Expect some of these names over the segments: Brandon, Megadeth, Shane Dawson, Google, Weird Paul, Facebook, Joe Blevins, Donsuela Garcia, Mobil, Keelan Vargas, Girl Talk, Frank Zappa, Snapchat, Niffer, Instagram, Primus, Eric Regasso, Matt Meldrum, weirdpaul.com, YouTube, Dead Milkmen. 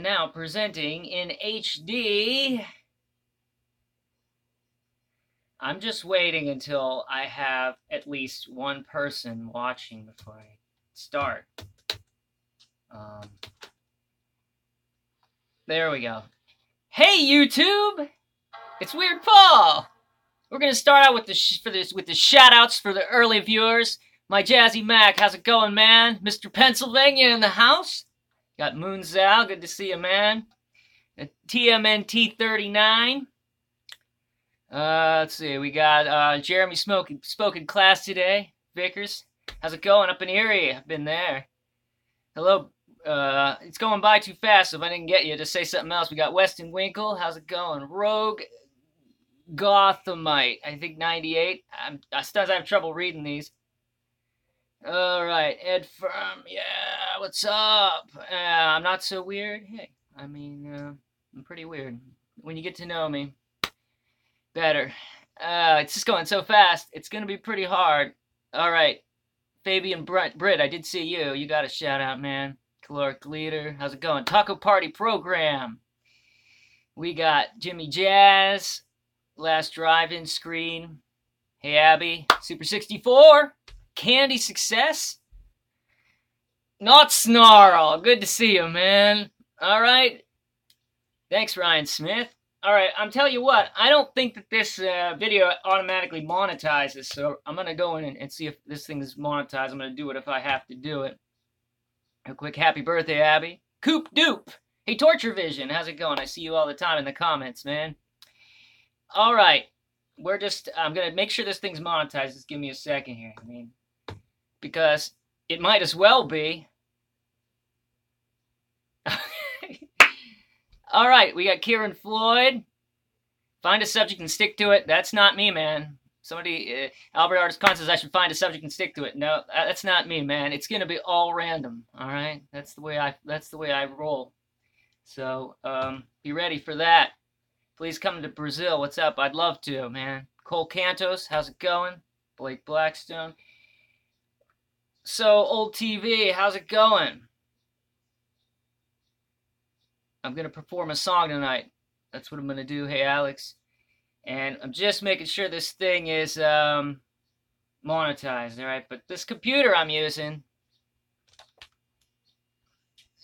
And now presenting in HD. I'm just waiting until I have at least one person watching before I start. There we go. Hey YouTube, it's Weird Paul. We're gonna start out with the shout-outs for the early viewers. My Jazzy Mac, how's it going, man? Mr. Pennsylvania in the house. Got Moon Zal, good to see you, man. TMNT39. Let's see, we got Jeremy spoken class today. Vickers, how's it going up in Erie? I've been there. Hello. It's going by too fast, so if I didn't get you, just say something else. We got Weston Winkle, how's it going? Rogue Gothamite, I think 98. Sometimes I have trouble reading these. Alright, Ed Firm, yeah, what's up? I'm not so weird. Hey, I mean, I'm pretty weird. When you get to know me better. It's just going so fast, it's going to be pretty hard. Alright, Fabian Britt, I did see you. You got a shout out, man. Caloric Leader, how's it going? Taco Party Program. We got Jimmy Jazz, Last Drive-In Screen. Hey Abby, Super 64, Candy Success, Not Snarl. Good to see you, man. All right, thanks Ryan Smith. All right, I'm telling you what, I don't think that this video automatically monetizes, so I'm gonna go in and see if this thing is monetized. I'm gonna do it if I have to do it. A quick happy birthday, Abby. Coop Doop. Hey, Torture Vision. How's it going? I see you all the time in the comments, man. All right. I'm going to make sure this thing's monetized. Just give me a second here. I mean, because it might as well be. All right. We got Kieran Floyd. Find a subject and stick to it. That's not me, man. Somebody, Albert Artist Con says I should find a subject and stick to it. No, that's not me, man. It's gonna be all random. All right, that's the way I roll. So be ready for that. Please come to Brazil. What's up? I'd love to, man. Cole Cantos, how's it going? Blake Blackstone. So Old TV, how's it going? I'm gonna perform a song tonight. That's what I'm gonna do. Hey Alex. And I'm just making sure this thing is monetized, all right? But this computer I'm using,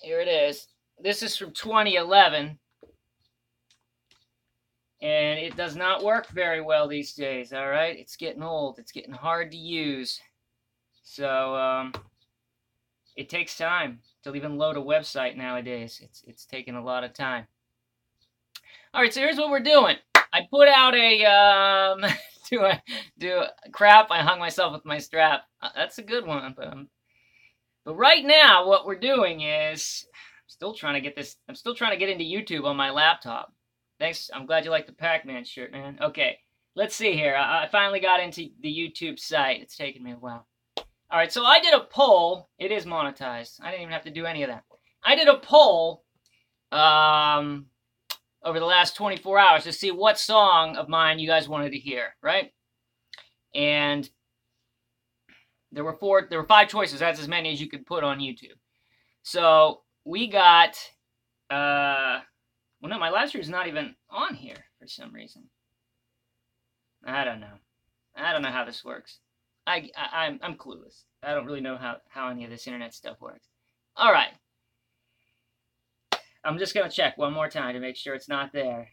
here it is. This is from 2011, and it does not work very well these days, all right? It's getting old. It's getting hard to use. So it takes time to even load a website nowadays. It's taking a lot of time. All right, so here's what we're doing. I put out a, crap, I hung myself with my strap. That's a good one. But right now, what we're doing is, I'm still trying to get into YouTube on my laptop. Thanks, I'm glad you like the Pac-Man shirt, man. Okay, let's see here. I finally got into the YouTube site. It's taken me a while. All right, so I did a poll. It is monetized. I didn't even have to do any of that. I did a poll, over the last 24 hours to see what song of mine you guys wanted to hear, right? And there were 5 choices. That's as many as you could put on YouTube. So we got, well, no, my live stream's not even on here for some reason. I don't know how this works. I'm clueless. I don't really know how any of this internet stuff works. All right. I'm just going to check one more time to make sure it's not there.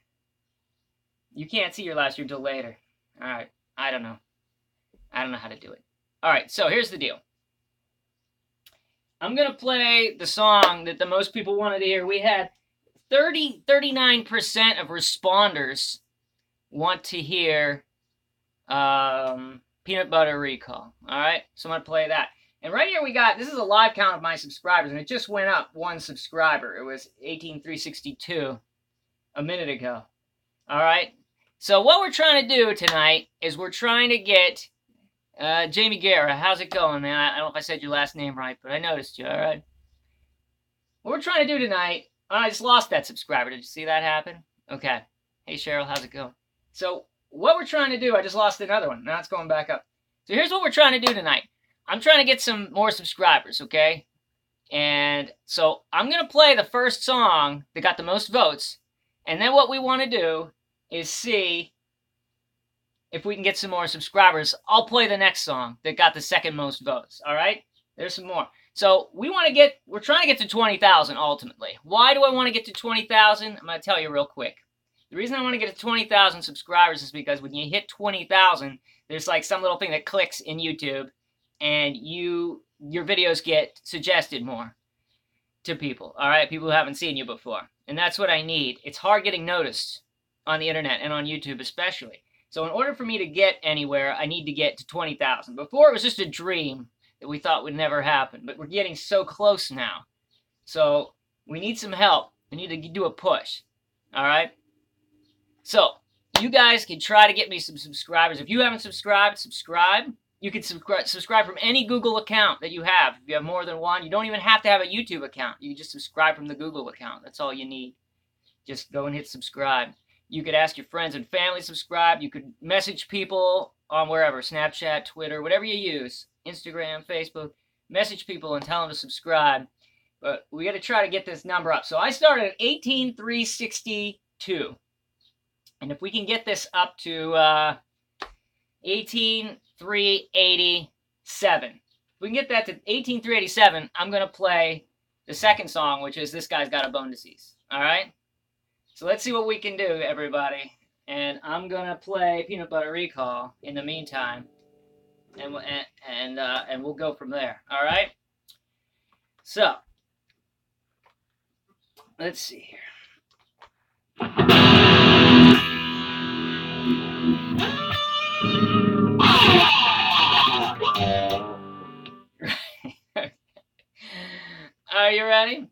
You can't see your live stream till later. All right. I don't know how to do it. All right. So here's the deal. I'm going to play the song that the most people wanted to hear. We had 39% of responders want to hear Peanut Butter Recall. All right. So I'm going to play that. And right here we got, this is a live count of my subscribers, and it just went up 1 subscriber. It was 18,362 a minute ago. All right. So what we're trying to do tonight is we're trying to get Jamie Guerra. How's it going, man? I don't know if I said your last name right, but I noticed you. All right. What we're trying to do tonight, I just lost that subscriber. Did you see that happen? Okay. Hey, Cheryl, how's it going? So what we're trying to do, I just lost another one. Now it's going back up. So here's what we're trying to do tonight. I'm trying to get some more subscribers, okay? And so I'm going to play the first song that got the most votes. And then what we want to do is see if we can get some more subscribers. I'll play the next song that got the second most votes. All right? There's some more. So we're trying to get to 20,000 ultimately. Why do I want to get to 20,000? I'm going to tell you real quick. The reason I want to get to 20,000 subscribers is because when you hit 20,000, there's like some little thing that clicks in YouTube and your videos get suggested more to people, all right? People who haven't seen you before. And that's what I need. It's hard getting noticed on the internet and on YouTube especially. So in order for me to get anywhere, I need to get to 20,000. Before it was just a dream that we thought would never happen, but we're getting so close now. So we need some help. We need to do a push, all right? So you guys can try to get me some subscribers. If you haven't subscribed, subscribe. You can subscribe from any Google account that you have. If you have more than one, you don't even have to have a YouTube account. You can just subscribe from the Google account. That's all you need. Just go and hit subscribe. You could ask your friends and family to subscribe. You could message people on wherever, Snapchat, Twitter, whatever you use, Instagram, Facebook. Message people and tell them to subscribe. But we got to try to get this number up. So I started at 18,362. And if we can get this up to 18,387. If we can get that to 18,387, I'm going to play the second song, which is This Guy's Got a Bone Disease. All right? So let's see what we can do, everybody. And I'm going to play Peanut Butter Recall in the meantime. And we'll go from there. All right? So, let's see here. Are you ready?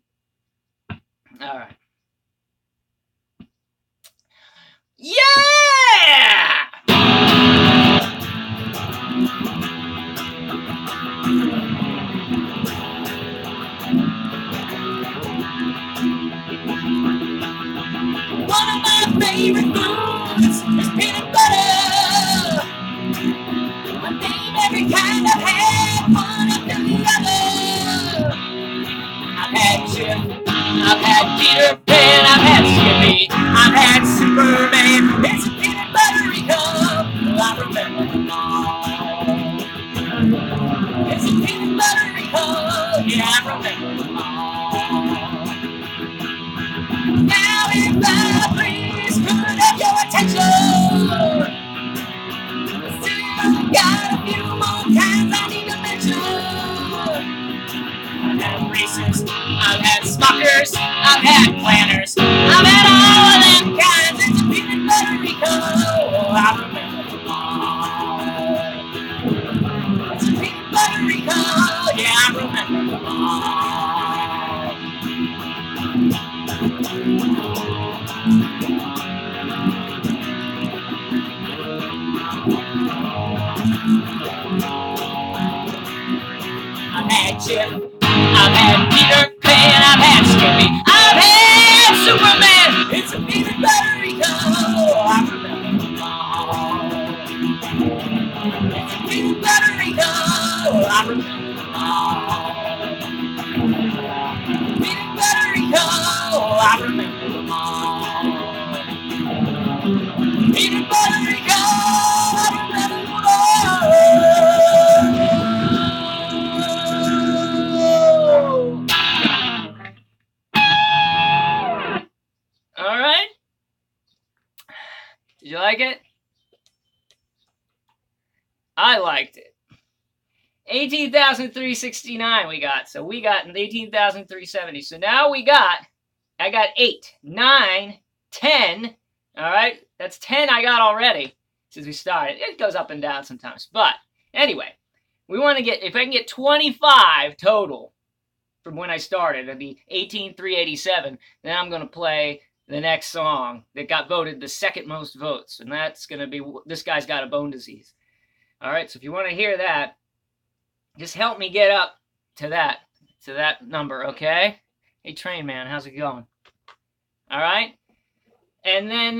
All right. Yeah! One of my favorite foods is peanut butter. I named every kind I've had, one after the other. I've had Chip, I've had Peter Pan, I've had Skippy, I've had Superman. It's a peanut buttery cup, I remember them all. It's a peanut buttery cup, yeah, I remember them all. Now if I please could have your attention, still I've got a few more times I need to mention. I've had racers, I've had smuckers, I've had planners, I've had all of them kinds. It's a peanut buttery cup, I remember them all. It's a peanut buttery cup, yeah, I remember them all. I've had Chip, I've had Peter Pan, I've had Skippy, I've had Superman. It's a peanut buttery cup, I remember them all. It's a peanut buttery cup, I remember them all. Peanut buttery cup, I remember them all. Peanut buttery cup, I remember them all. Did you like it? I liked it. 18,369 we got. So we got 18,370. So now I got 8, 9, 10. All right. That's 10 I got already since we started. It goes up and down sometimes. But anyway, we want to get, if I can get 25 total from when I started, it'd be 18,387. Then I'm going to play the next song that got voted the second most votes, and that's going to be This Guy's Got a Bone Disease. All right, so if you want to hear that, just help me get up to that number, okay? Hey, Train Man, how's it going? All right? And then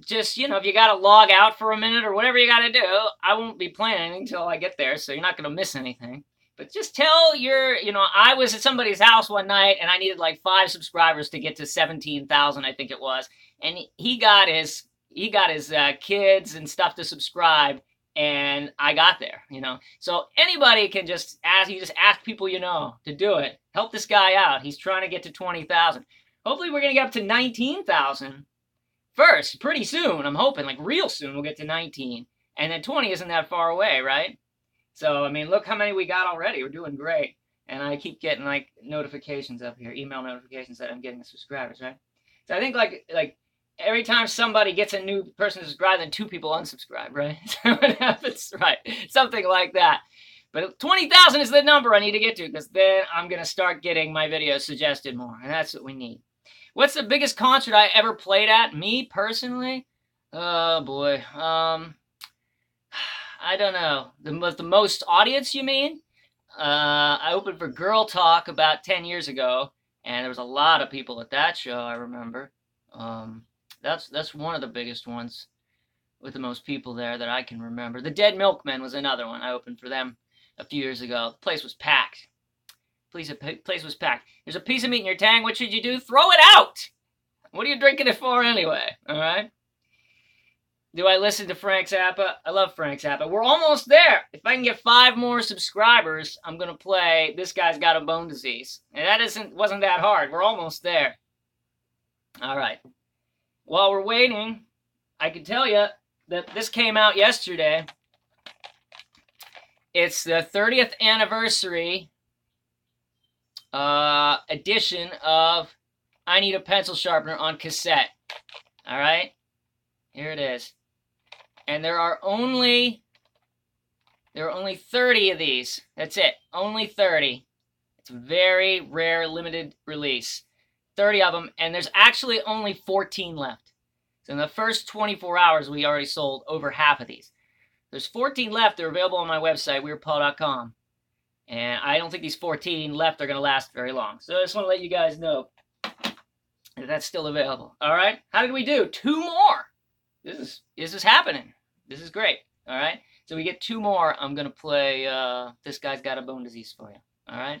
just, if you got to log out for a minute or whatever you got to do, I won't be playing anything until I get there, so you're not going to miss anything. But just tell your, you know, I was at somebody's house one night and I needed like 5 subscribers to get to 17,000, I think it was. And he got his kids and stuff to subscribe, and I got there, you know. So anybody can just ask, you just ask people you know to do it. Help this guy out. He's trying to get to 20,000. Hopefully we're going to get up to 19,000 first, pretty soon. I'm hoping, like real soon, we'll get to 19. And then 20 isn't that far away, right? So, I mean, look how many we got already. We're doing great. And I keep getting, like, notifications up here, email notifications that I'm getting the subscribers, right? So I think, like every time somebody gets a new person to subscribe, then 2 people unsubscribe, right? So it happens, right? Something like that. But 20,000 is the number I need to get to, because then I'm going to start getting my videos suggested more. And that's what we need. What's the biggest concert I ever played at? Me, personally? Oh, boy. I don't know. The most audience, you mean? I opened for Girl Talk about 10 years ago, and there was a lot of people at that show, I remember. That's one of the biggest ones with the most people there that I can remember. The Dead Milkmen was another one. I opened for them a few years ago. The place was packed. Place was packed. There's a piece of meat in your tang. What should you do? Throw it out! What are you drinking it for anyway? All right? Do I listen to Frank Zappa? I love Frank Zappa. We're almost there. If I can get 5 more subscribers, I'm going to play This Guy's Got a Bone Disease. And that wasn't that hard. We're almost there. All right. While we're waiting, I can tell you that this came out yesterday. It's the 30th anniversary edition of I Need a Pencil Sharpener on cassette. All right. Here it is. And there are only 30 of these. That's it. Only 30. It's a very rare limited release. 30 of them, and there's actually only 14 left. So in the first 24 hours, we already sold over half of these. There's 14 left. They're available on my website, weirdpaul.com. And I don't think these 14 left are going to last very long. So I just want to let you guys know that that's still available. All right? How did we do? 2 more. This is happening. This is great. All right? So we get 2 more. I'm going to play This Guy's Got a Bone Disease for you. All right?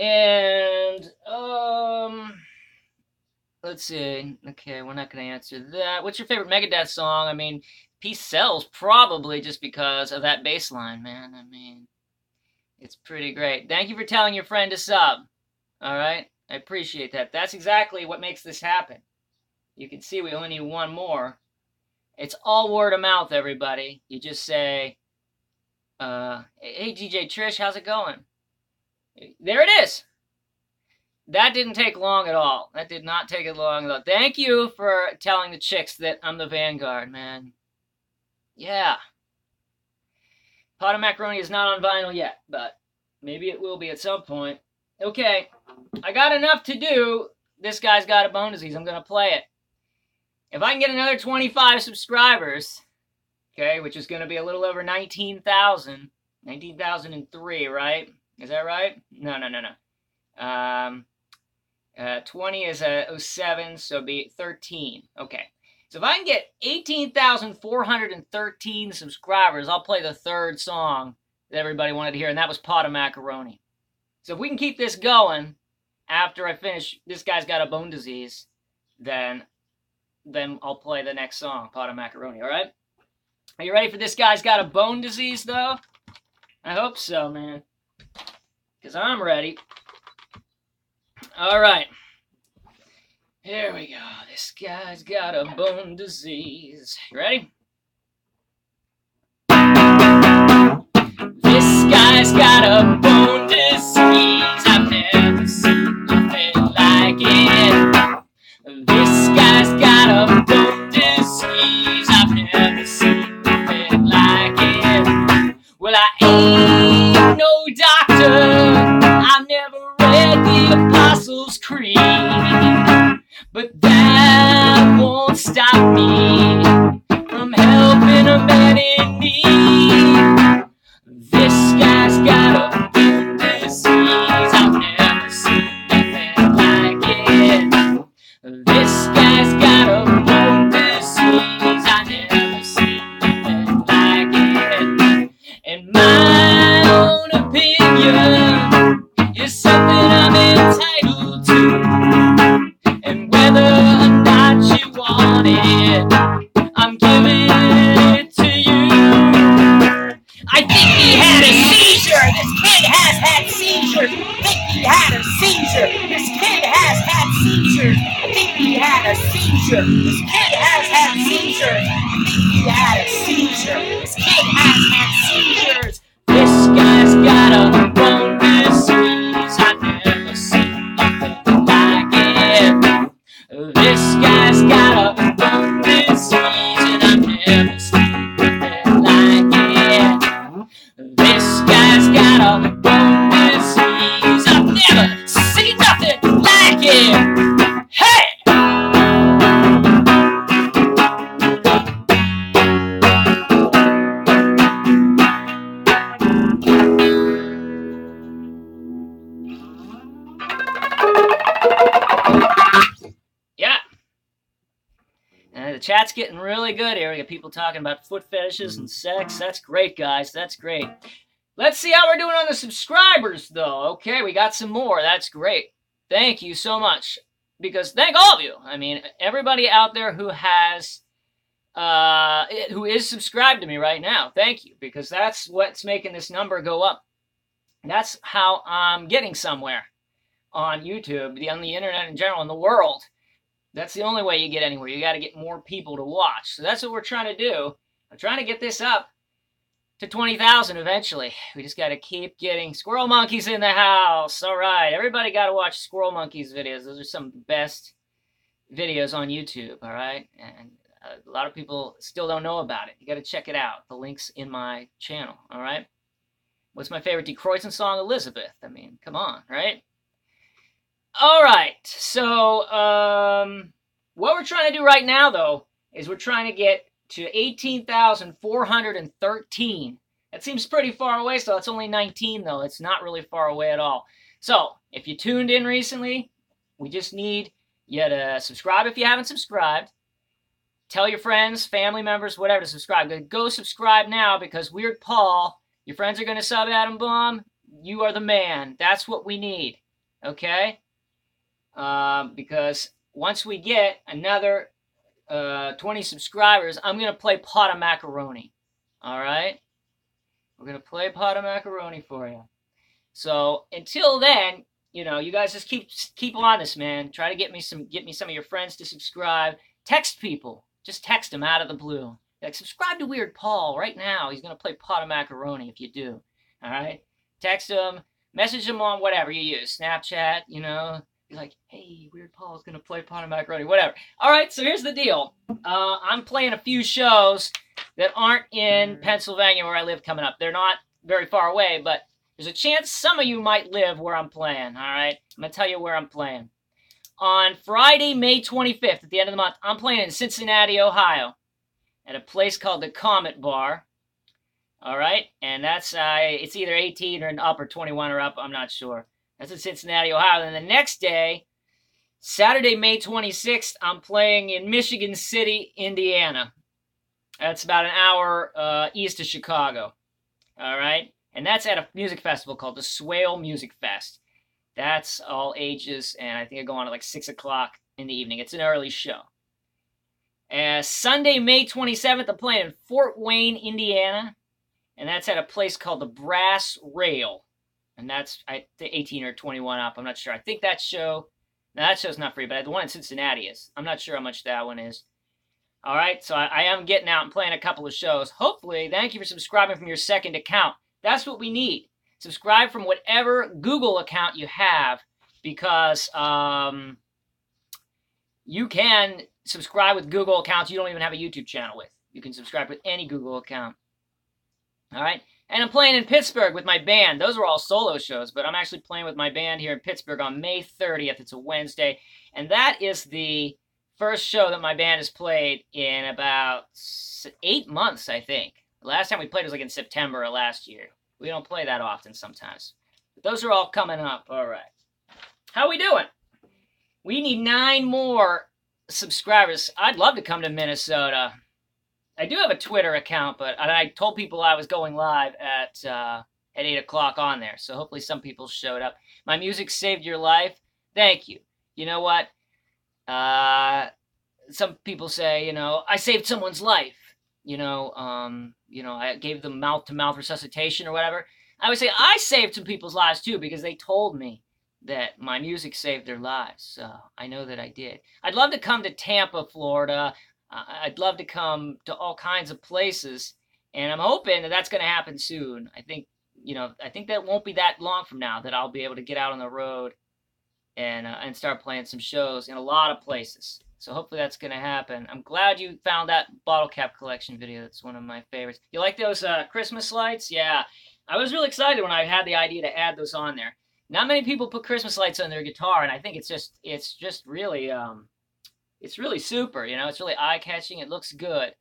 And, let's see. Okay, we're not going to answer that. What's your favorite Megadeth song? I mean, Peace sells probably just because of that bass line, man. I mean, it's pretty great. Thank you for telling your friend to sub. All right? I appreciate that. That's exactly what makes this happen. You can see we only need 1 more. It's all word of mouth, everybody. You just say, hey, DJ Trish, how's it going? There it is. That didn't take long at all. That did not take it long at all. Thank you for telling the chicks that I'm the vanguard, man. Yeah. Pot of Macaroni is not on vinyl yet, but maybe it will be at some point. Okay, I got enough to do. This Guy's Got a Bone Disease. I'm going to play it. If I can get another 25 subscribers, okay, which is going to be a little over 19,000, 19,003, right? Is that right? No. 20 is 07, so it'd be 13. Okay. So if I can get 18,413 subscribers, I'll play the 3rd song that everybody wanted to hear, and that was Pot of Macaroni. So if we can keep this going after I finish This Guy's Got a Bone Disease, then I'll play the next song, Pot of Macaroni, all right? Are you ready for This Guy's Got a Bone Disease, though? I hope so, man. Because I'm ready. All right. Here we go. This guy's got a bone disease. You ready? This guy's got a bone disease. I've never seen nothing like it. This guy's got a bone disease. I've never seen nothing like it. Well, I ain't no doctor. I've never read the Apostles' Creed. But that won't stop me from helping a man in need. This guy's got a had a seizure. This kid has had seizures. I think he had a seizure. This kid has had seizures. This guy's got a bone disease. I've never seen nothing like it. This guy's got a bone disease, and I've never seen nothing like it. This guy's got a bone disease. I've never seen nothing like it. The chat's getting really good here. We got people talking about foot fetishes and sex. That's great, guys. That's great. Let's see how we're doing on the subscribers, though. Okay, we got some more. That's great. Thank you so much. Because thank all of you. I mean, everybody out there who has, who is subscribed to me right now. Thank you. Because that's what's making this number go up. That's how I'm getting somewhere on YouTube, on the internet in general, in the world. That's the only way you get anywhere. You got to get more people to watch. So that's what we're trying to do. I'm trying to get this up to 20,000 eventually. We just got to keep getting Squirrel Monkeys in the house. All right. Everybody got to watch Squirrel Monkeys videos. Those are some of the best videos on YouTube. All right. And a lot of people still don't know about it. You got to check it out. The link's in my channel. All right. What's my favorite DeCroyson song? Elizabeth. I mean, come on. Right. All right, so what we're trying to do right now, though, is we're trying to get to 18,413. That seems pretty far away, so it's only 19, though. It's not really far away at all. So if you tuned in recently, we just need you to subscribe if you haven't subscribed. Tell your friends, family members, whatever, to subscribe. Go subscribe now because Weird Paul, your friends are going to sub Adam Baum. You are the man. That's what we need, okay? Because once we get another 20 subscribers, I'm going to play Pot of Macaroni. All right? We're going to play Pot of Macaroni for you. So until then, you know, you guys just keep on this, man. Try to get me some of your friends to subscribe. Text people. Just text them out of the blue. Like, subscribe to Weird Paul right now. He's going to play Pot of Macaroni if you do. All right? Text them. Message them on whatever you use. Snapchat, you know. You're like, hey, Weird Paul's going to play Pot of Macaroni, whatever. All right, so here's the deal. I'm playing a few shows that aren't in Pennsylvania where I live coming up. They're not very far away, but there's a chance some of you might live where I'm playing, all right? I'm going to tell you where I'm playing. On Friday, May 25th, at the end of the month, I'm playing in Cincinnati, Ohio, at a place called the Comet Bar, all right? And that's it's either 18 or up or 21 or up, I'm not sure. That's in Cincinnati, Ohio. Then the next day, Saturday, May 26th, I'm playing in Michigan City, Indiana. That's about an hour east of Chicago. All right? And that's at a music festival called the Swale Music Fest. That's all ages, and I think I go on at like 6 o'clock in the evening. It's an early show. Sunday, May 27th, I'm playing in Fort Wayne, Indiana. And that's at a place called the Brass Rail. And that's 18 or 21 up. I'm not sure. I think that show... Now, that show's not free, but the one in Cincinnati is. I'm not sure how much that one is. All right, so I am getting out and playing a couple of shows. Hopefully, thank you for subscribing from your second account. That's what we need. Subscribe from whatever Google account you have because you can subscribe with Google accounts you don't even have a YouTube channel with. You can subscribe with any Google account. All right? And I'm playing in Pittsburgh with my band. Those were all solo shows, but I'm actually playing with my band here in Pittsburgh on May 30th. It's a Wednesday. And that is the first show that my band has played in about 8 months, I think. The last time we played was like in September of last year. We don't play that often sometimes. But those are all coming up. All right. How are we doing? We need 9 more subscribers. I'd love to come to Minnesota. I do have a Twitter account, but I told people I was going live at 8 o'clock on there. So hopefully some people showed up. My music saved your life. Thank you. You know what? Some people say, you know, I saved someone's life. You know, I gave them mouth-to-mouth resuscitation or whatever. I would say I saved some people's lives too because they told me that my music saved their lives. So I know that I did. I'd love to come to Tampa, Florida. I'd love to come to all kinds of places. And I'm hoping that that's going to happen soon. I think, you know, I think that won't be that long from now that I'll be able to get out on the road and start playing some shows in a lot of places. So hopefully that's going to happen. I'm glad you found that bottle cap collection video. That's one of my favorites. You like those Christmas lights? Yeah. I was really excited when I had the idea to add those on there. Not many people put Christmas lights on their guitar, and I think it's just really it's really super, you know. It's really eye-catching. It looks good.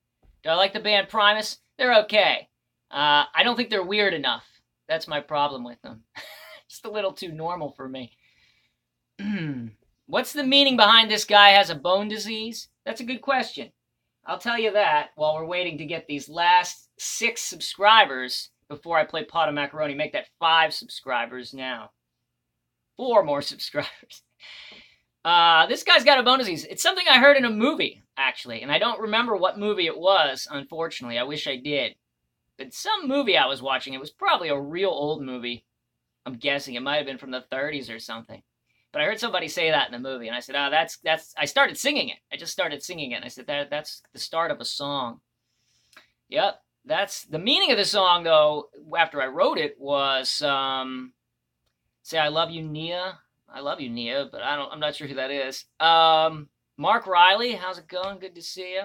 Do I like the band Primus? They're okay. I don't think they're weird enough. That's my problem with them. Just a little too normal for me. What's the meaning behind this guy has a bone disease? That's a good question. I'll tell you that while we're waiting to get these last 6 subscribers before I play Pot of Macaroni. Make that 5 subscribers now. 4 more subscribers. This guy's got a bone disease. It's something I heard in a movie, actually, and I don't remember what movie it was, unfortunately. I wish I did. But some movie I was watching, it was probably a real old movie. I'm guessing it might have been from the 30s or something. But I heard somebody say that in the movie, and I said, "Oh, that's." I started singing it. I just started singing it, and I said, "That's the start of a song." Yep, that's the meaning of the song. Though after I wrote it was, "Say I love you, Nia." I love you, Nia, but I'm not sure who that is. Mark Riley, how's it going? Good to see you.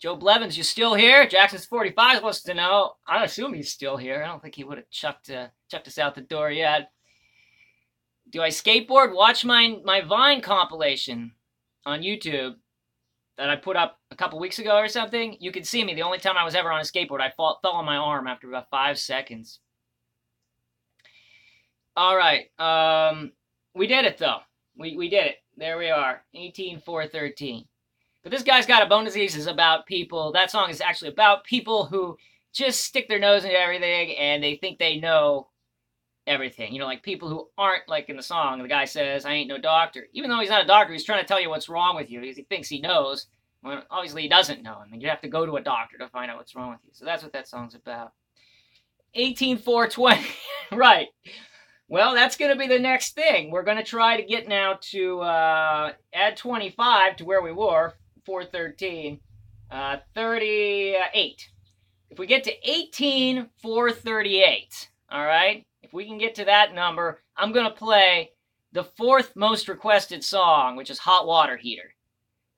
Joe Blevins, you still here? Jackson's 45 wants to know. I assume he's still here. I don't think he would have chucked us out the door yet. Do I skateboard? Watch my Vine compilation on YouTube that I put up a couple weeks ago or something. You can see me. The only time I was ever on a skateboard, I fell on my arm after about 5 seconds. All right. We did it, though. We did it. There we are. 18-4-13. But This Guy's Got a Bone Disease is about people. That song is actually about people who just stick their nose into everything and they think they know everything. You know, like people who aren't, like in the song, the guy says, "I ain't no doctor." Even though he's not a doctor, he's trying to tell you what's wrong with you because he thinks he knows. Well, obviously he doesn't know. I mean, you have to go to a doctor to find out what's wrong with you. So that's what that song's about. 18-4-20. Right. Well, that's going to be the next thing. We're going to try to get now to add 25 to where we were, 413, 38. If we get to 18-438, all right? If we can get to that number, I'm going to play the 4th most requested song, which is Hot Water Heater.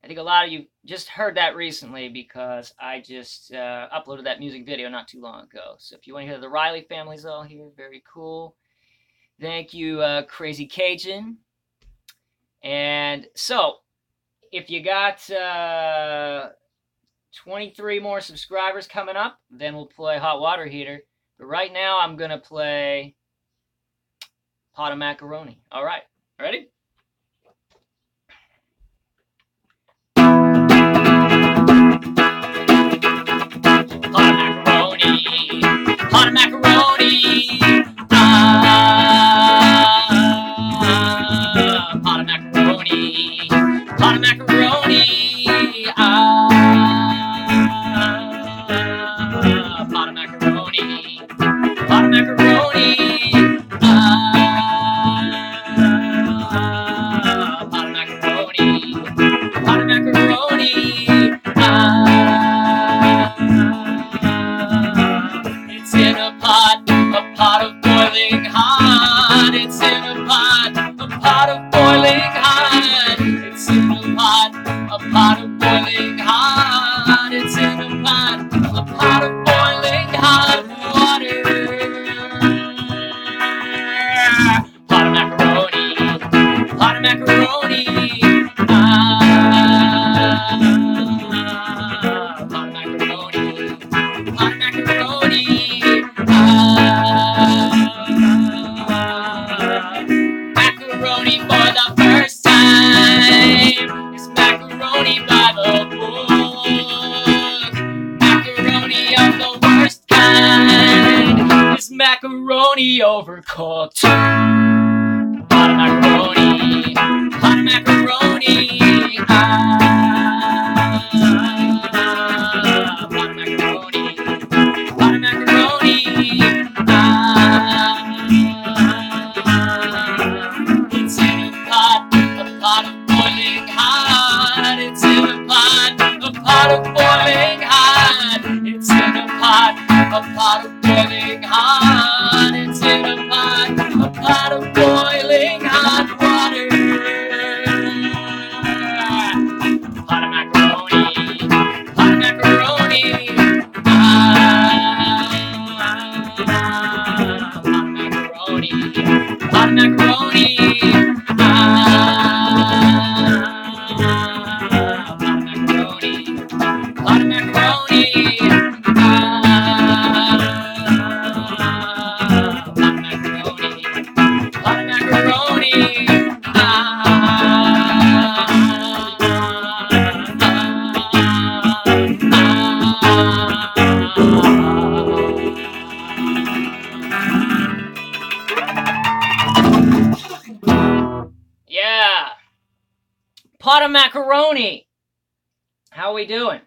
I think a lot of you just heard that recently because I just uploaded that music video not too long ago. So if you want to hear the Riley family's all here, very cool. Thank you, Crazy Cajun. And so, if you got 23 more subscribers coming up, then we'll play Hot Water Heater. But right now, I'm going to play Pot of Macaroni. All right. Ready? Pot of macaroni. Pot of macaroni. Pot of macaroni, pot of macaroni, pot of macaroni, pot of macaroni, pot of macaroni, pot of macaroni, it's in a pot of boiling hot, it's in a pot of boiling hot, it's in a pot of boiling hot, it's in a pot of boiling hot water. Pot of macaroni, pot of macaroni, pot of macaroni, pot of macaroni, macaroni for the first time. It's macaroni by the book. Macaroni of the worst kind. It's macaroni overcooked. Pot of macaroni. Pot of macaroni. Pot of macaroni. Pot of macaroni. lot of macaroni. How we doing?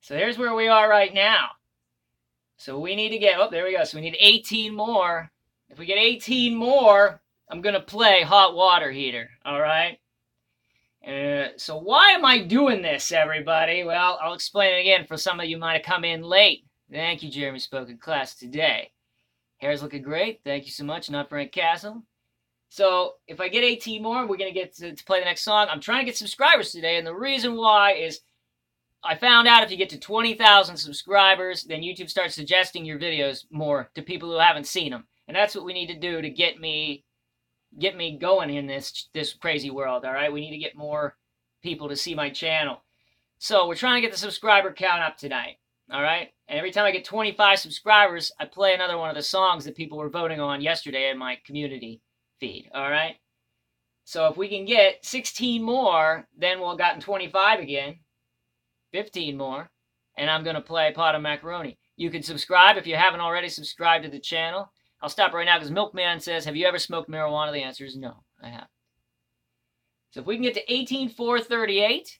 So here's where we are right now. So we need to get, oh, there we go. So we need 18 more. If we get 18 more, I'm going to play Hot Water Heater. All right. So why am I doing this, everybody? Well, I'll explain it again for some of you might have come in late. Thank you, Jeremy Spoken Class, today. Hair's looking great. Thank you so much, Not Frank Castle. So if I get 18 more, we're going to get to play the next song. I'm trying to get subscribers today, and the reason why is I found out if you get to 20,000 subscribers, then YouTube starts suggesting your videos more to people who haven't seen them. And that's what we need to do to get me going in this crazy world, all right? We need to get more people to see my channel. So we're trying to get the subscriber count up tonight, all right? And every time I get 25 subscribers, I play another one of the songs that people were voting on yesterday in my community feed, all right? So if we can get 16 more, then we'll have gotten 25 again, 15 more, and I'm going to play Pot of Macaroni. You can subscribe if you haven't already subscribed to the channel. I'll stop right now because Milkman says, have you ever smoked marijuana? The answer is no, I haven't. So if we can get to 18,438,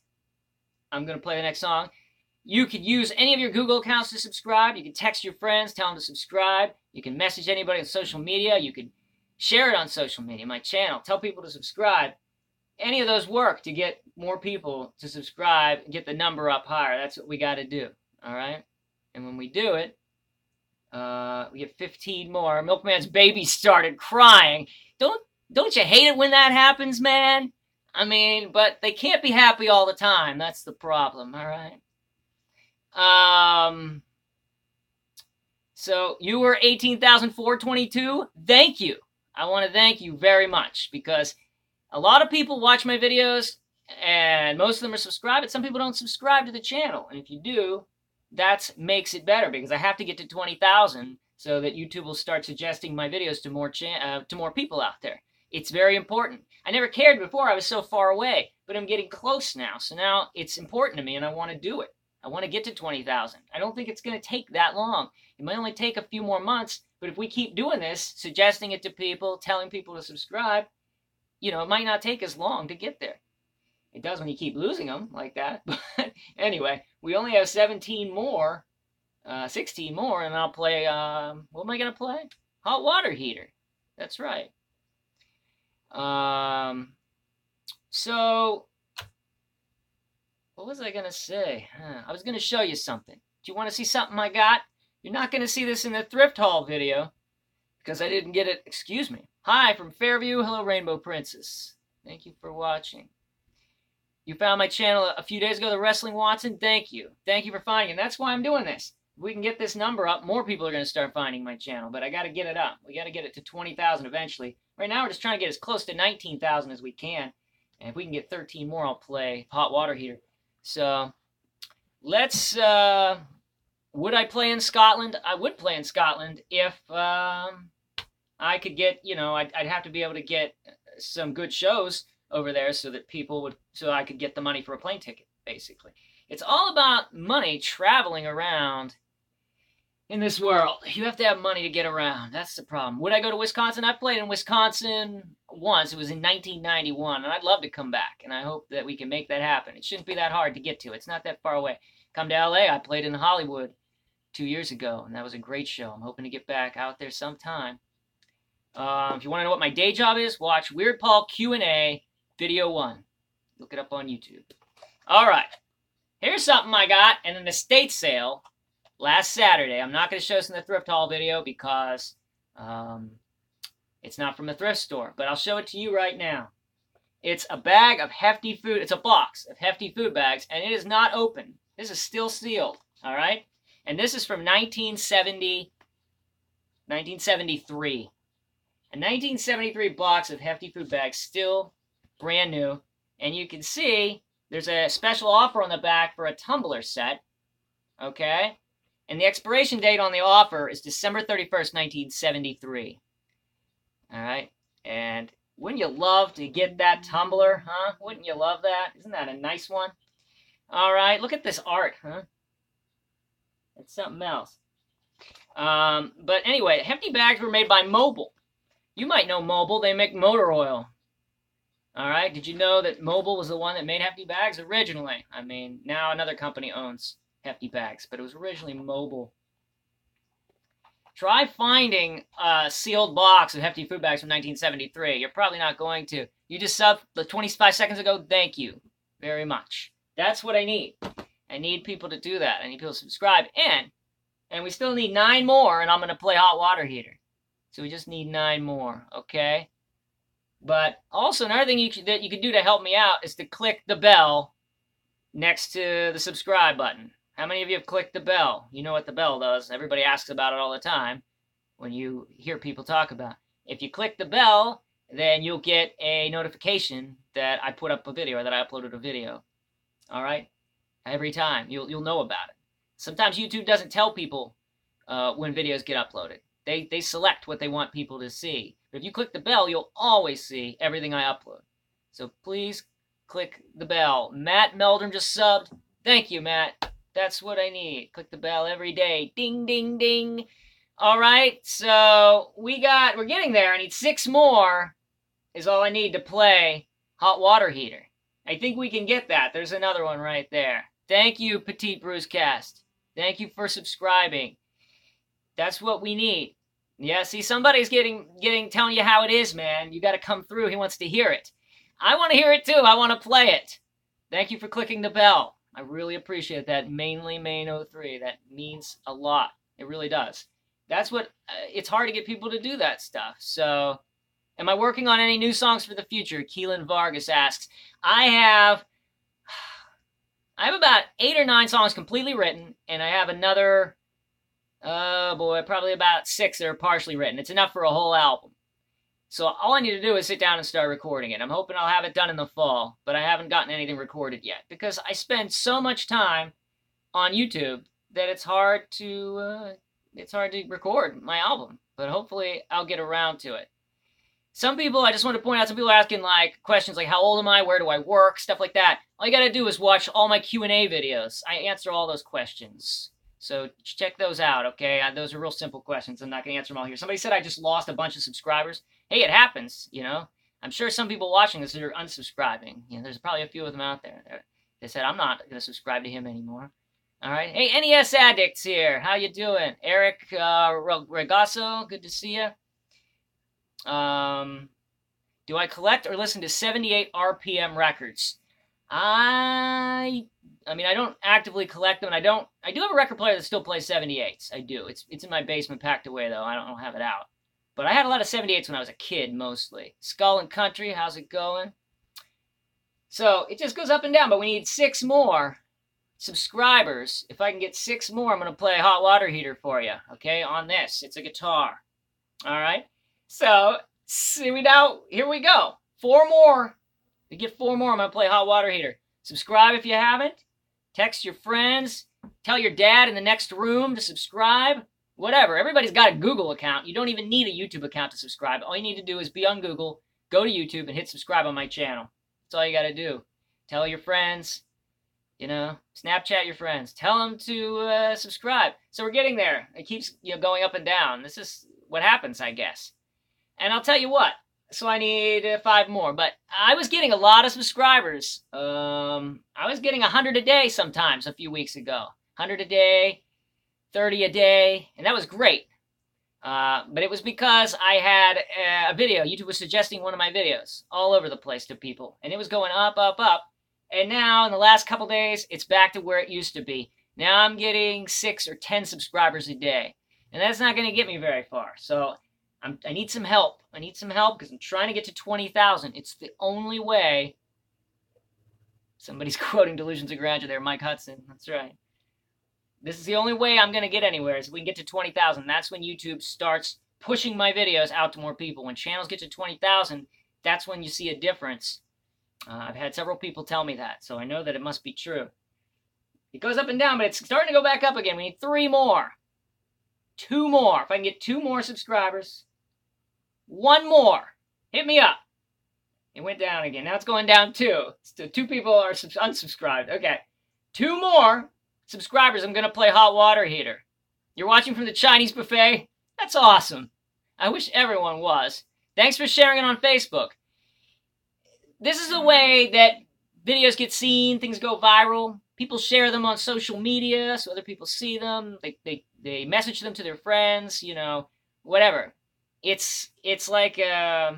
I'm going to play the next song. You could use any of your Google accounts to subscribe. You can text your friends, tell them to subscribe. You can message anybody on social media. You can share it on social media, my channel. Tell people to subscribe. Any of those work to get more people to subscribe and get the number up higher. That's what we got to do, all right? And when we do it, we get 15 more. Milkman's baby started crying. Don't you hate it when that happens, man? I mean, but they can't be happy all the time. That's the problem, all right? So you were 18,422. Thank you. I want to thank you very much because a lot of people watch my videos and most of them are subscribed, but some people don't subscribe to the channel. And if you do, that makes it better because I have to get to 20,000 so that YouTube will start suggesting my videos to more people out there. It's very important. I never cared before. I was so far away, but I'm getting close now. So now it's important to me and I want to do it. I want to get to 20,000. I don't think it's going to take that long. It might only take a few more months, but if we keep doing this, suggesting it to people, telling people to subscribe, you know, it might not take as long to get there. It does when you keep losing them like that. But anyway, we only have 17 more, 16 more, and I'll play, what am I going to play? Hot Water Heater. That's right. So, what was I going to say? I was going to show you something. Do you want to see something I got? You're not going to see this in the thrift haul video because I didn't get it. Excuse me. Hi from Fairview. Hello, Rainbow Princess. Thank you for watching. You found my channel a few days ago, The Wrestling Watson. Thank you. Thank you for finding it. That's why I'm doing this. If we can get this number up, more people are going to start finding my channel, but I got to get it up. We got to get it to 20,000 eventually. Right now, we're just trying to get as close to 19,000 as we can. And if we can get 13 more, I'll play Hot Water Heater. So let's, would I play in Scotland? I would play in Scotland if I could get, you know, I'd have to be able to get some good shows over there so that people would, so I could get the money for a plane ticket, basically. It's all about money traveling around in this world. You have to have money to get around. That's the problem. Would I go to Wisconsin? I played in Wisconsin once. It was in 1991, and I'd love to come back, and I hope that we can make that happen. It shouldn't be that hard to get to. It's not that far away. Come to LA. I played in Hollywood 2 years ago, and that was a great show. I'm hoping to get back out there sometime. If you want to know what my day job is, watch Weird Paul Q&A. Video 1. Look it up on YouTube. All right. Here's something I got in an estate sale last Saturday. I'm not going to show this in the thrift haul video because it's not from the thrift store. But I'll show it to you right now. It's a bag of Hefty Food. It's a box of Hefty Food bags. And it is not open. This is still sealed. All right. And this is from 1973. A 1973 box of Hefty Food bags still brand new, and you can see there's a special offer on the back for a tumbler set, okay? And the expiration date on the offer is December 31st, 1973, all right? And wouldn't you love to get that tumbler, huh? Wouldn't you love that? Isn't that a nice one? All right, look at this art, huh? It's something else. But anyway, Hefty bags were made by Mobil. You might know Mobil. They make motor oil. All right. Did you know that Mobil was the one that made Hefty Bags originally? I mean, now another company owns Hefty Bags, but it was originally Mobil. Try finding a sealed box of Hefty food bags from 1973. You're probably not going to. You just subbed the 25 seconds ago. Thank you very much. That's what I need. I need people to do that. I need people to subscribe. And we still need 9 more, and I'm going to play Hot Water Heater. So we just need 9 more, okay? But also another thing that you can do to help me out is to click the bell next to the subscribe button. How many of you have clicked the bell? You know what the bell does. Everybody asks about it all the time when you hear people talk about it. If you click the bell, then you'll get a notification that I put up a video or that I uploaded a video. All right? Every time. You'll know about it. Sometimes YouTube doesn't tell people when videos get uploaded. They select what they want people to see. But if you click the bell, you'll always see everything I upload. So please click the bell. Matt Meldrum just subbed. Thank you, Matt. That's what I need. Click the bell every day. Ding, ding, ding. All right, so we're getting there. I need 6 more is all I need to play Hot Water Heater. I think we can get that. There's another one right there. Thank you, Petite Brucecast. Thank you for subscribing. That's what we need. Yeah, see, somebody's telling you how it is, man. You got to come through. He wants to hear it. I want to hear it, too. I want to play it. Thank you for clicking the bell. I really appreciate that. Mainly Main03. That means a lot. It really does. That's what it's hard to get people to do that stuff. So, am I working on any new songs for the future? Keelan Vargas asks. I have about 8 or 9 songs completely written, and I have another, probably about 6 that are partially written. It's enough for a whole album. So all I need to do is sit down and start recording it. I'm hoping I'll have it done in the fall, but I haven't gotten anything recorded yet because I spend so much time on YouTube that it's hard to record my album. But hopefully I'll get around to it. Some people, I just want to point out, some people are asking like questions like how old am I, where do I work, stuff like that. All you got to do is watch all my Q&A videos. I answer all those questions. So check those out, okay? Those are real simple questions. I'm not going to answer them all here. Somebody said I just lost a bunch of subscribers. Hey, it happens, you know. I'm sure some people watching this are unsubscribing. You know, there's probably a few of them out there. They said, I'm not going to subscribe to him anymore. All right. Hey, NES Addicts here. How you doing? Eric Regasso, good to see you. Do I collect or listen to 78 RPM records? I mean, I don't actively collect them. And I do have a record player that still plays 78s. I do. It's in my basement packed away, though. I don't have it out. But I had a lot of 78s when I was a kid, mostly. Skull and Country, how's it going? So it just goes up and down, but we need 6 more subscribers. If I can get 6 more, I'm going to play Hot Water Heater for you, okay, on this. It's a guitar, all right? So here we go. 4 more. If you get 4 more, I'm going to play Hot Water Heater. Subscribe if you haven't. Text your friends. Tell your dad in the next room to subscribe. Whatever. Everybody's got a Google account. You don't even need a YouTube account to subscribe. All you need to do is be on Google, go to YouTube, and hit subscribe on my channel. That's all you got to do. Tell your friends, you know, Snapchat your friends. Tell them to subscribe. So we're getting there. It keeps going up and down. This is what happens, I guess. And I'll tell you what. So I need 5 more. But I was getting a lot of subscribers. I was getting 100 a day sometimes a few weeks ago. 100 a day. 30 a day, and that was great. But it was because I had a video. YouTube was suggesting one of my videos all over the place to people, and it was going up, up, up. And now, in the last couple days, it's back to where it used to be. Now I'm getting 6 or 10 subscribers a day, and that's not going to get me very far. So I need some help. I need some help because I'm trying to get to 20,000. It's the only way. Somebody's quoting Delusions of Grandeur there, Mike Hudson. That's right. This is the only way I'm going to get anywhere is if we can get to 20,000. That's when YouTube starts pushing my videos out to more people. When channels get to 20,000, that's when you see a difference. I've had several people tell me that, so I know that it must be true. It goes up and down, but it's starting to go back up again. We need 3 more. 2 more. If I can get 2 more subscribers, 1 more. Hit me up. It went down again. Now it's going down 2. So 2 people are unsubscribed. Okay. 2 more. Subscribers, I'm going to play Hot Water Heater. You're watching from the Chinese buffet? That's awesome. I wish everyone was. Thanks for sharing it on Facebook. This is the way that videos get seen, things go viral. People share them on social media so other people see them. They message them to their friends, you know, whatever. It's like a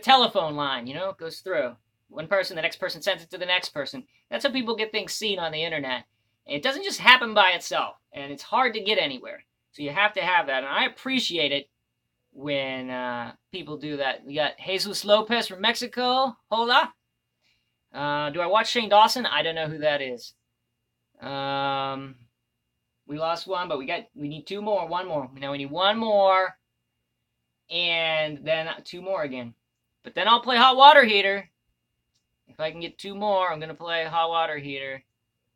telephone line, you know, it goes through. One person, the next person sends it to the next person. That's how people get things seen on the internet. And it doesn't just happen by itself, and it's hard to get anywhere. So you have to have that, and I appreciate it when people do that. We got Jesus Lopez from Mexico. Hola. Do I watch Shane Dawson? I don't know who that is. We lost one, but we need two more, one more. Now we need one more, and then two more again. But then I'll play Hot Water Heater. If I can get two more, I'm going to play Hot Water Heater.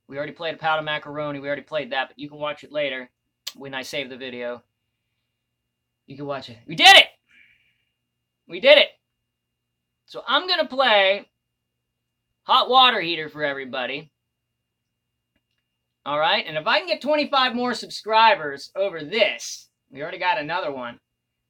We already played a Powder Macaroni. We already played that, but you can watch it later when I save the video. You can watch it. We did it! We did it! So I'm going to play Hot Water Heater for everybody. All right, and if I can get 25 more subscribers over this, we already got another one,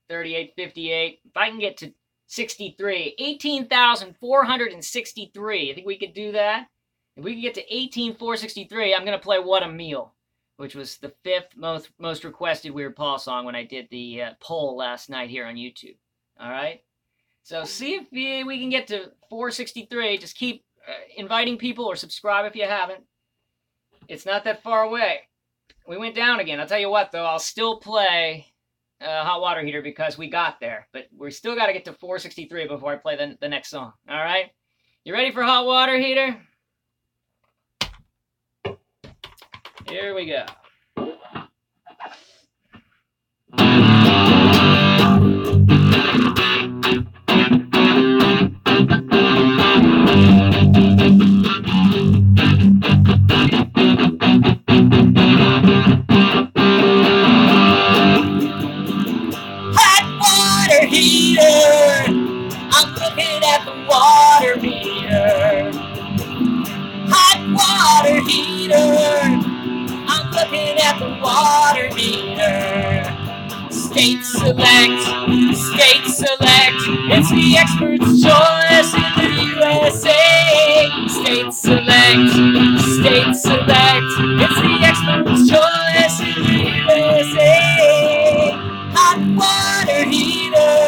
38, 58. If I can get to 63, 18,463, I think we could do that. If we could get to 18,463, I'm going to play What a Meal, which was the fifth most requested Weird Paul song when I did the poll last night here on YouTube. All right? So see if we can get to 463. Just keep inviting people, or subscribe if you haven't. It's not that far away. We went down again. I'll tell you what, though. I'll still play Hot Water Heater because we got there. But we still got to get to 463 before I play the next song. All right? You ready for Hot Water Heater? Here we go. Hot water heater. I'm looking at the water meter. Hot water heater. Looking at the water meter. State select, it's the expert's choice in the USA. State select, it's the expert's choice in the USA. Hot water heater,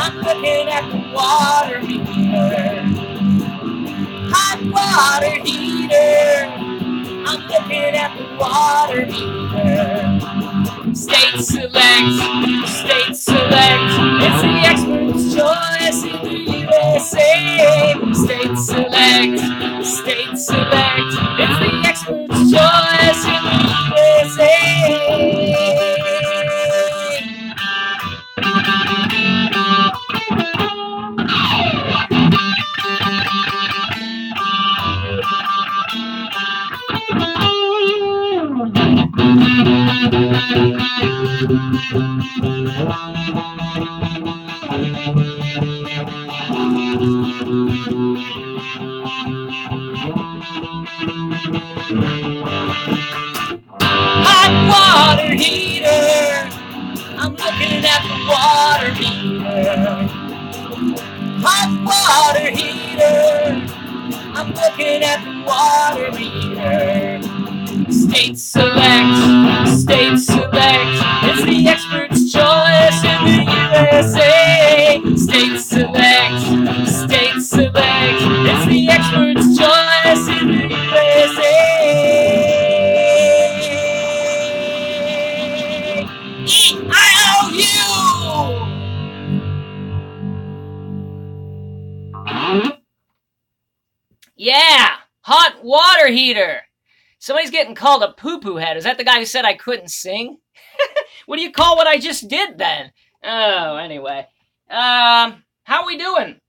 I'm looking at the water meter. Hot water heater. I'm looking at the water meter. State select, it's the expert's choice in the USA. State select, it's the expert's choice in the USA. Hot water heater, I'm looking at the water heater. Hot water heater, I'm looking at the water heater. State select, it's the expert's choice in the USA. State select, it's the expert's choice in the USA. E-I-O-U! Yeah, hot water heater. Somebody's getting called a poo-poo head. Is that the guy who said I couldn't sing? What do you call what I just did then? Oh, anyway. How we doing?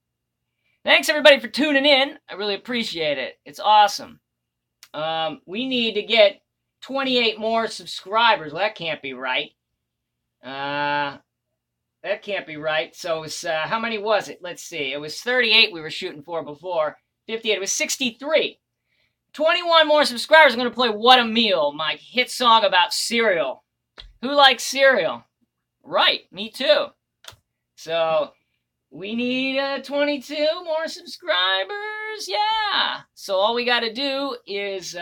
Thanks, everybody, for tuning in. I really appreciate it. It's awesome. We need to get 28 more subscribers. Well, that can't be right. That can't be right. So it was, how many was it? Let's see. It was 38 we were shooting for before. 58. It was 63. 21 more subscribers, I'm going to play What a Meal, my hit song about cereal. Who likes cereal? Right, me too. So, We need 22 more subscribers. Yeah. So all we got to do is,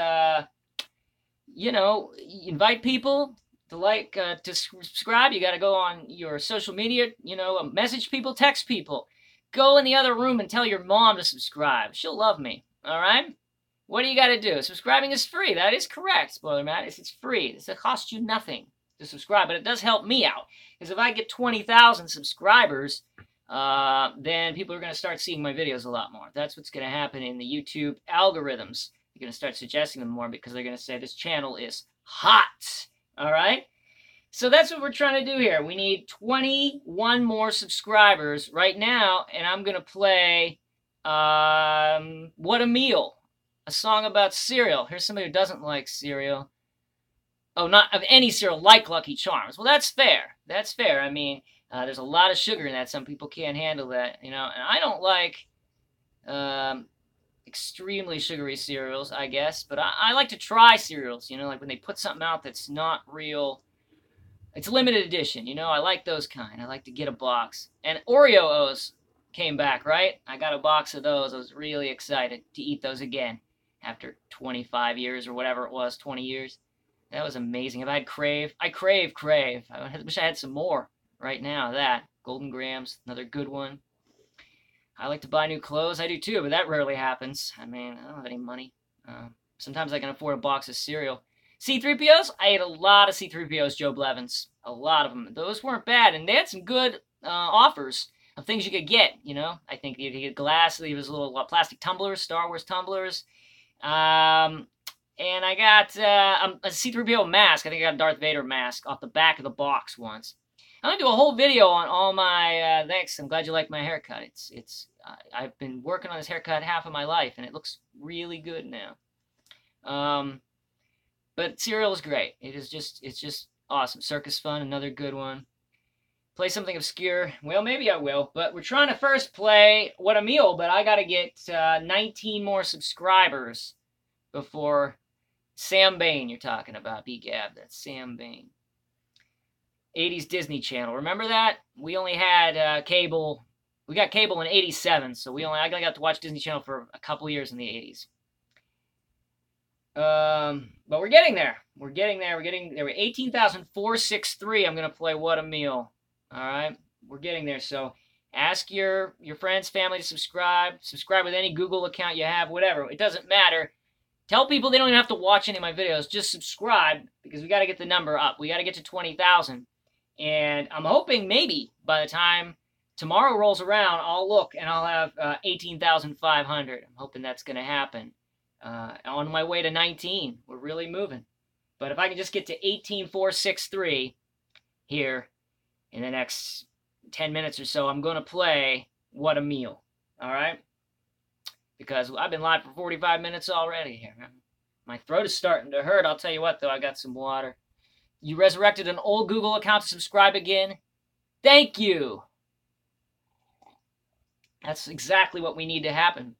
you know, invite people to like, to subscribe. You got to go on your social media, you know, message people, text people. Go in the other room and tell your mom to subscribe. She'll love me. All right? What do you got to do? Subscribing is free. That is correct, Spoiler Madness. It's free. It costs you nothing to subscribe, but it does help me out. Because if I get 20,000 subscribers, then people are going to start seeing my videos a lot more. That's what's going to happen in the YouTube algorithms. You're going to start suggesting them more because they're going to say this channel is hot. All right? So that's what we're trying to do here. We need 21 more subscribers right now, and I'm going to play What a Meal, a song about cereal. Here's somebody who doesn't like cereal. Oh, not of any cereal, like Lucky Charms. Well, that's fair. That's fair. I mean, there's a lot of sugar in that. Some people can't handle that, you know. And I don't like extremely sugary cereals, I guess. But I like to try cereals, you know, like when they put something out that's not real. It's limited edition, you know. I like those kind. I like to get a box. And Oreo-O's came back, right? I got a box of those. I was really excited to eat those again after 25 years or whatever it was, 20 years. That was amazing. If I had Crave, I crave. I wish I had some more right now. That, Golden Grams, another good one. I like to buy new clothes. I do too, but that rarely happens. I mean, I don't have any money. Sometimes I can afford a box of cereal. C-3POs, I ate a lot of C-3POs, Joe Blevins. A lot of them. Those weren't bad, and they had some good offers of things you could get, you know. I think you could get glass, there was little plastic tumblers, Star Wars tumblers. And I got a C-3PO mask. I think I got a Darth Vader mask off the back of the box once. I'm going to do a whole video on all my, thanks, I'm glad you like my haircut. I've been working on this haircut half of my life, and it looks really good now. But cereal is great. It's just awesome. Circus Fun, another good one. Play something obscure. Well, maybe I will. But we're trying to first play What a Meal, but I got to get 19 more subscribers before Sam Bain you're talking about. B-Gab, that's Sam Bain. 80s Disney Channel. Remember that? We only had cable. We got cable in 87, so I got to watch Disney Channel for a couple years in the 80s. But we're getting there. There were 18,463. I'm going to play What a Meal. All right. We're getting there. So ask your friends, family to subscribe. Subscribe with any Google account you have, whatever. It doesn't matter. Tell people they don't even have to watch any of my videos. Just subscribe because we got to get the number up. We got to get to 20,000. And I'm hoping maybe by the time tomorrow rolls around, I'll look and I'll have 18,500. I'm hoping that's going to happen. On my way to 19, we're really moving. But if I can just get to 18,463 here in the next 10 minutes or so, I'm going to play What a Meal, all right? Because I've been live for 45 minutes already here. My throat is starting to hurt. I'll tell you what, though, I got some water. You resurrected an old Google account to subscribe again? Thank you. That's exactly what we need to happen.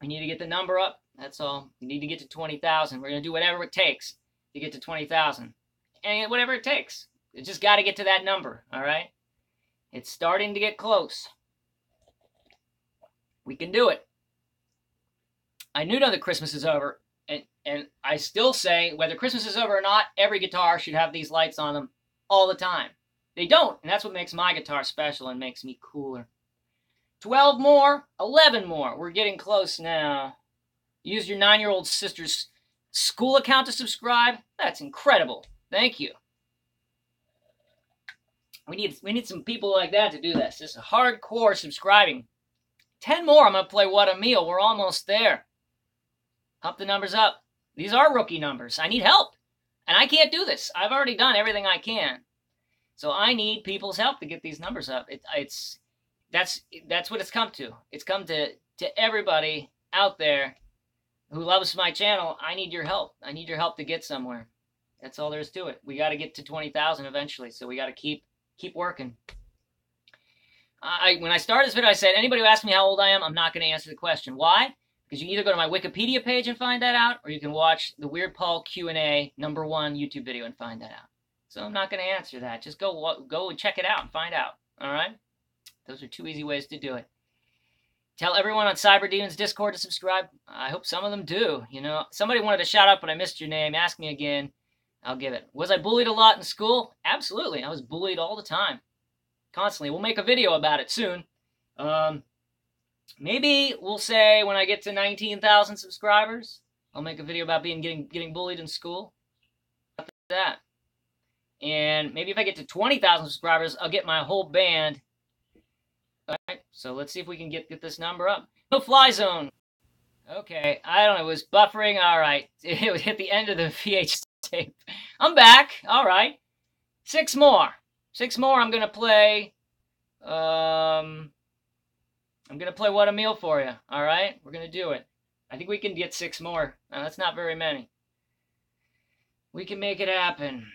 We need to get the number up. That's all. We need to get to 20,000. We're going to do whatever it takes to get to 20,000. And whatever it takes. You just got to get to that number, all right? It's starting to get close. We can do it. I knew now that Christmas is over, and I still say, whether Christmas is over or not, every guitar should have these lights on them all the time. They don't, and that's what makes my guitar special and makes me cooler. 12 more, 11 more. We're getting close now. Use your 9-year-old sister's school account to subscribe. That's incredible. Thank you. We need some people like that to do this. This is hardcore subscribing. 10 more. I'm going to play What a Meal. We're almost there. Up the numbers up. These are rookie numbers. I need help. And I can't do this. I've already done everything I can. So I need people's help to get these numbers up. That's what it's come to. It's come to everybody out there who loves my channel. I need your help. I need your help to get somewhere. That's all there is to it. We got to get to 20,000 eventually, so we got to keep working. When I started this video, I said, anybody who asks me how old I am, I'm not going to answer the question. Why? Because you can either go to my Wikipedia page and find that out, or you can watch the Weird Paul Q&A #1 YouTube video and find that out. So I'm not going to answer that. Just go and check it out and find out. All right? Those are two easy ways to do it. Tell everyone on Cyber Demons Discord to subscribe. I hope some of them do. You know, somebody wanted a shout out, but I missed your name. Ask me again. I'll give it. Was I bullied a lot in school? Absolutely. I was bullied all the time. Constantly. We'll make a video about it soon. Maybe we'll say when I get to 19,000 subscribers, I'll make a video about getting bullied in school. After that. And maybe if I get to 20,000 subscribers, I'll get my whole band. All right, so let's see if we can get this number up. No fly zone. Okay, I don't know. It was buffering. All right. It hit the end of the VH tape. I'm back. All right. Six more. I'm going to play. I'm going to play What a Meal for You. All right? We're going to do it. I think we can get six more. Now, that's not very many. We can make it happen.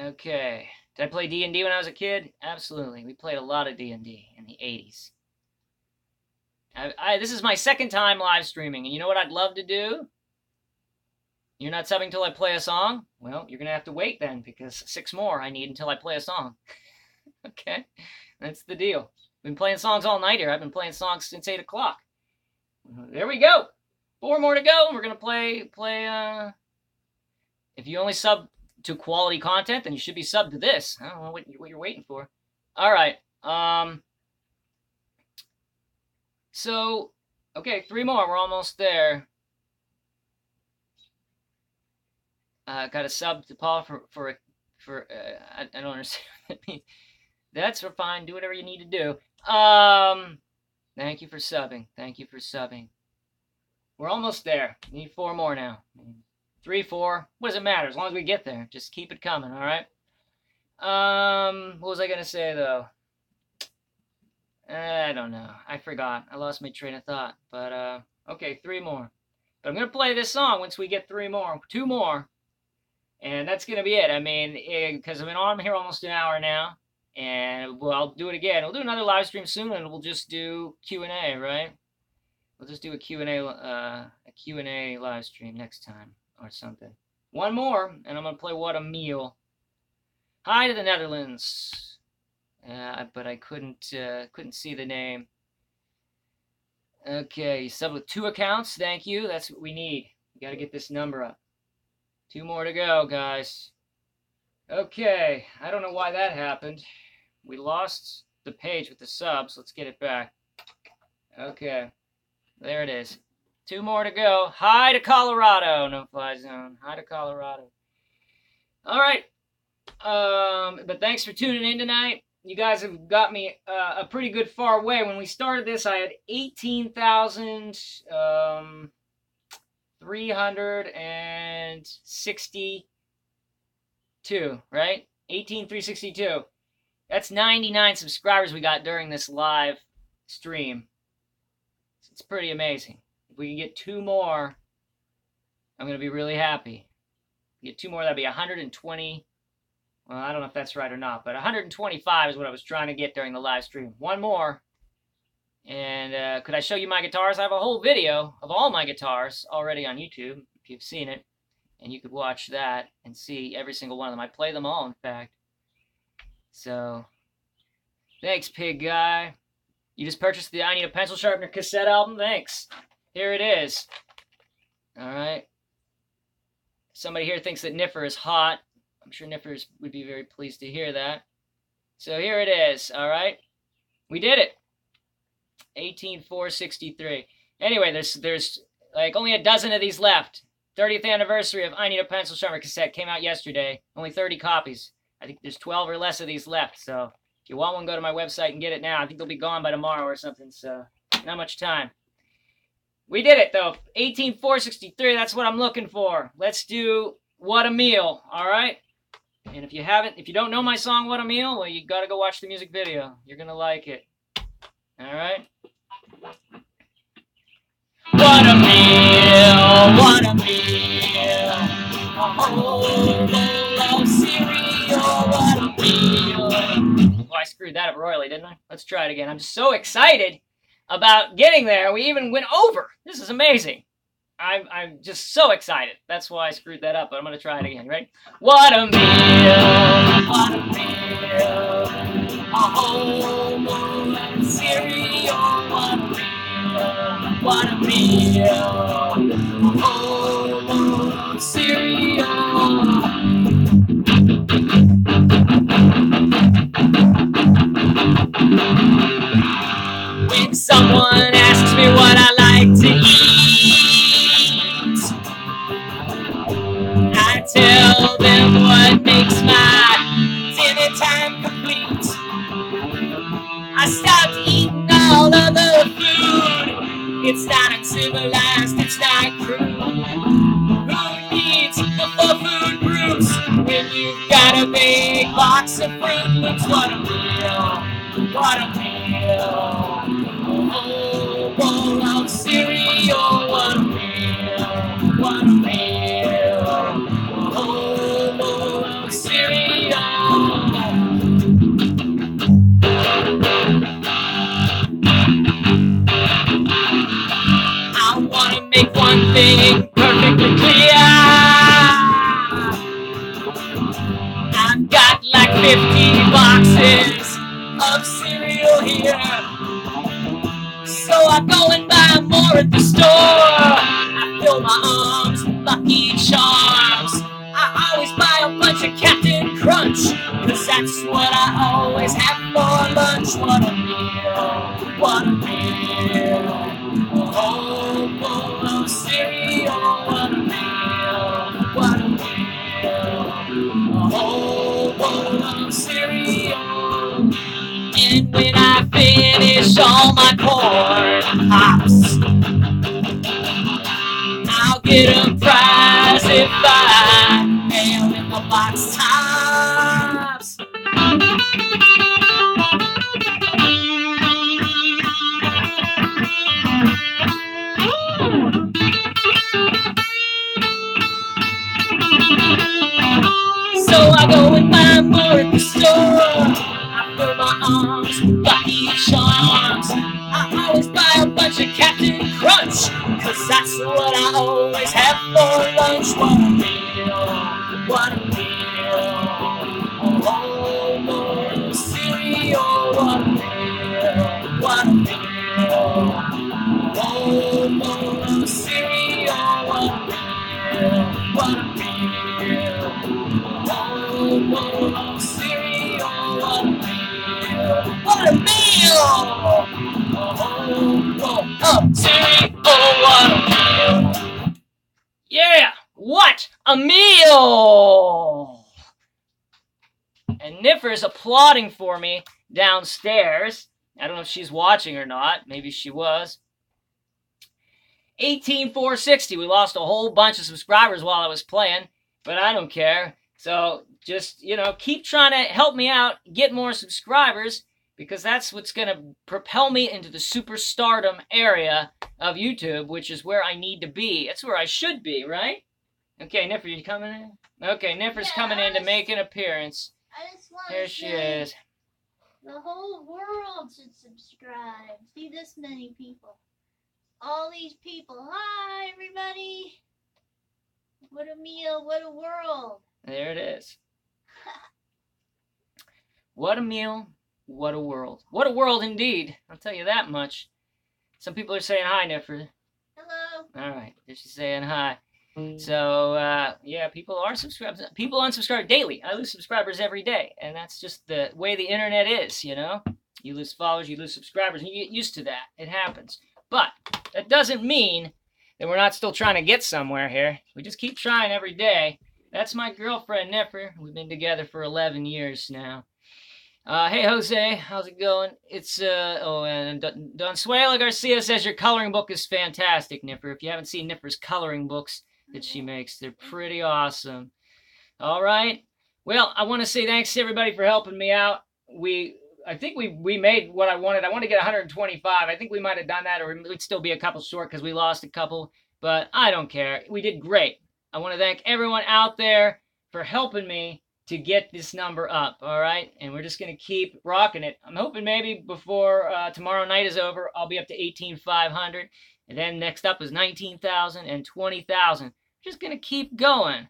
Okay. Did I play D&D when I was a kid? Absolutely. We played a lot of D&D in the 80s. This is my second time live streaming, and you know what I'd love to do? You're not subbing till I play a song? Well, you're going to have to wait then, because six more I need until I play a song. Okay? That's the deal. I've been playing songs all night here. I've been playing songs since 8 o'clock. There we go. Four more to go, and we're going to play. If you only sub to quality content, then you should be subbed to this. I don't know what you're waiting for. All right. So, okay, three more. We're almost there. Got a sub to Paul for I don't understand what that means. That's for fine. Do whatever you need to do. Thank you for subbing. We're almost there. We need four more now. 3, 4. What does it matter? As long as we get there. Just keep it coming, all right? What was I going to say, though? I don't know. I forgot. I lost my train of thought. But, okay, 3 more. But I'm going to play this song once we get 3 more. 2 more. And that's going to be it. I mean, because I've been on here almost an hour now. And I'll do it again. We'll do another live stream soon, and we'll just do Q&A, right? We'll just do a Q&A live stream next time. Or something. One more, and I'm going to play What a Meal. Hi to the Netherlands. But I couldn't see the name. Okay, you subbed with 2 accounts. Thank you. That's what we need. We got to get this number up. 2 more to go, guys. Okay, I don't know why that happened. We lost the page with the subs. Let's get it back. Okay, there it is. 2 more to go. Hi to Colorado. No fly zone. Hi to Colorado. All right. But thanks for tuning in tonight. You guys have got me a pretty good far way. When we started this, I had 18,362, right? 18,362. That's 99 subscribers we got during this live stream. It's pretty amazing. If we can get 2 more, I'm going to be really happy. Get 2 more, that'd be 120. Well, I don't know if that's right or not, but 125 is what I was trying to get during the live stream. 1 more. And could I show you my guitars? I have a whole video of all my guitars already on YouTube, if you've seen it. And you could watch that and see every single one of them. I play them all, in fact. So, thanks, Pig Guy. You just purchased the I Need a Pencil Sharpener cassette album? Thanks. Here it is. All right. Somebody here thinks that Niffer is hot. I'm sure Niffer would be very pleased to hear that. So here it is. All right. We did it. 18,463. Anyway, there's like only a dozen of these left. 30th anniversary of I Need a Pencil Sharpener cassette came out yesterday. Only 30 copies. I think there's 12 or less of these left. So if you want one, go to my website and get it now. I think they'll be gone by tomorrow or something. So not much time. We did it, though. 18,463, that's what I'm looking for. Let's do What a Meal, all right? And if you don't know my song, What a Meal, well, you got to go watch the music video. You're going to like it, all right? What a meal, what a meal. A whole bowl of cereal, what a meal. Oh, I screwed that up royally, didn't I? Let's try it again. I'm so excited about getting there. We even went over. This is amazing. I'm just so excited. That's why I screwed that up, but I'm going to try it again. Right? What a meal. What a meal. A whole cereal, want a meal, oh, cereal. When someone asks me what I like to eat, I tell them what makes my dinner time complete. I stopped eating all of the food. It's not uncivilized, it's not crude. Who needs the food groups when you've got a big box of Fruit Loops? What a meal, what a meal. Oh, bowl of cereal, what a meal, what a meal. Oh, bowl of cereal. Make one thing perfectly clear. I've got like 50 boxes of cereal here, so I go and buy more at the store. I fill my arms with Lucky Charms. I always buy a bunch of Captain Crunch, 'cause that's what I always have for lunch. What a meal, what a meal. Oh, bowl of cereal, what a meal, what a meal. Oh, bowl of cereal. And when I finish all my corn hops, I'll get a prize if I nail in the box tops. So I go and buy more at the store. I fill my arms with Lucky Charms. I always buy a bunch of Captain Crunch, 'cause that's what I always have for lunch. What a meal, what a meal. Oh, more cereal, what a meal, what a meal. Oh, more cereal, what a meal, what a meal. Oh, cereal, what a meal, what a meal. Oh, cereal, what a meal. Yeah, what a meal. And Niffer's applauding for me downstairs. I don't know if she's watching or not. Maybe she was. 18,460. We lost a whole bunch of subscribers while I was playing, but I don't care. So just, you know, keep trying to help me out, get more subscribers, because that's what's going to propel me into the superstardom area of YouTube, which is where I need to be. That's where I should be, right? Okay, Niffer, you coming in? Okay, Niffer's coming in to make an appearance. I just want to say is. The whole world should subscribe. See this many people. All these people. Hi, everybody. What a meal, what a world. There it is. What a meal, what a world. What a world indeed, I'll tell you that much. Some people are saying hi, Niffer. Hello. All right, she's saying hi. So, yeah, people are subscribed. People unsubscribe daily. I lose subscribers every day, and that's just the way the internet is, you know? You lose followers, you lose subscribers, and you get used to that. It happens. But that doesn't mean that we're not still trying to get somewhere here. We just keep trying every day. That's my girlfriend, Niffer. We've been together for 11 years now. Hey, Jose. How's it going? It's, oh, and Donsuela Garcia says your coloring book is fantastic, Niffer. If you haven't seen Niffer's coloring books that she makes, they're pretty awesome. All right. Well, I want to say thanks to everybody for helping me out. I think we made what I wanted. I want to get 125. I think we might have done that, or it would still be a couple short because we lost a couple. But I don't care. We did great. I want to thank everyone out there for helping me to get this number up, all right? And we're just going to keep rocking it. I'm hoping maybe before tomorrow night is over, I'll be up to 18,500. And then next up is 19,000 and 20,000. Just going to keep going.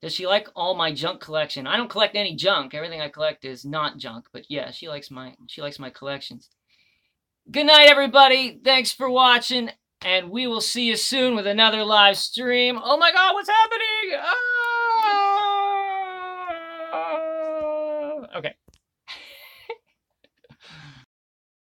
Does she like all my junk collection? I don't collect any junk. Everything I collect is not junk. But yeah, she likes my collections. Good night, everybody. Thanks for watching, and we will see you soon with another live stream. Oh my God, what's happening? Ah! Okay.